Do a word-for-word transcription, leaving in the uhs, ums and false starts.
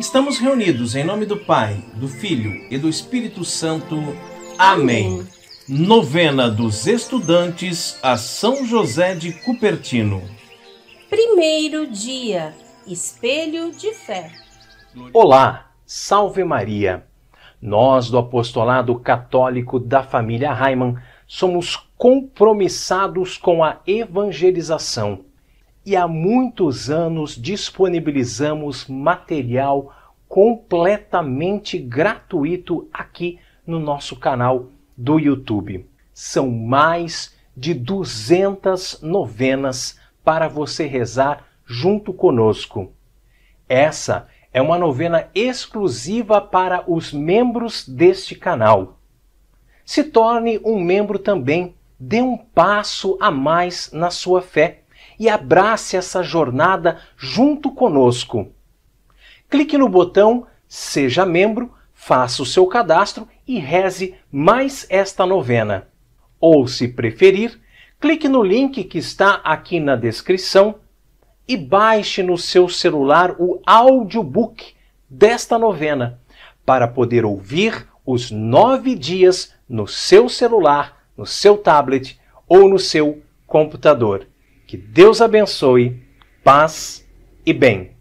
Estamos reunidos em nome do Pai, do Filho e do Espírito Santo. Amém. Novena dos Estudantes a São José de Cupertino. Primeiro dia, espelho de fé. Olá, salve Maria! Nós do Apostolado Católico da Família Haimann somos compromissados com a evangelização. E há muitos anos disponibilizamos material completamente gratuito aqui no nosso canal do YouTube. São mais de duzentas novenas para você rezar junto conosco. Essa é uma novena exclusiva para os membros deste canal. Se torne um membro também, dê um passo a mais na sua fé e abrace essa jornada junto conosco. Clique no botão Seja Membro, faça o seu cadastro e reze mais esta novena. Ou, se preferir, clique no link que está aqui na descrição e baixe no seu celular o audiobook desta novena, para poder ouvir os nove dias no seu celular, no seu tablet ou no seu computador. Que Deus abençoe, paz e bem.